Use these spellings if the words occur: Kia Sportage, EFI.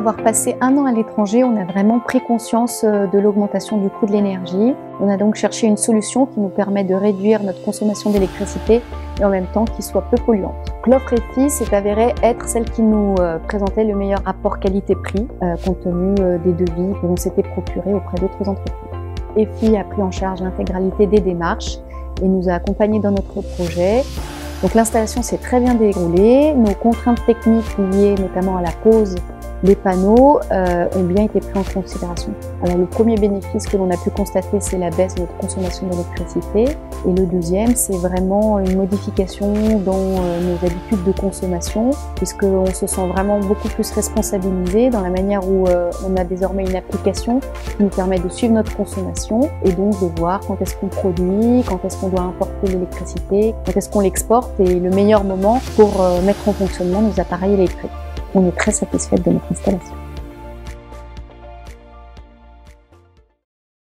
avoir passé un an à l'étranger, on a vraiment pris conscience de l'augmentation du coût de l'énergie. On a donc cherché une solution qui nous permet de réduire notre consommation d'électricité et en même temps qui soit peu polluante. L'offre EFI s'est avérée être celle qui nous présentait le meilleur rapport qualité-prix compte tenu des devis que l'on s'était procurés auprès d'autres entreprises. EFI a pris en charge l'intégralité des démarches et nous a accompagnés dans notre projet. Donc l'installation s'est très bien déroulée, nos contraintes techniques liées notamment à la pose des panneaux ont bien été prises en considération. Alors le premier bénéfice que l'on a pu constater, c'est la baisse de notre consommation d'électricité, et le deuxième, c'est vraiment une modification dans nos habitudes de consommation, puisqu'on se sent vraiment beaucoup plus responsabilisé dans la manière où on a désormais une application qui nous permet de suivre notre consommation et donc de voir quand est-ce qu'on produit, quand est-ce qu'on doit importer l'électricité, quand est-ce qu'on l'exporte, et le meilleur moment pour mettre en fonctionnement nos appareils électriques. On est très satisfaite de notre installation.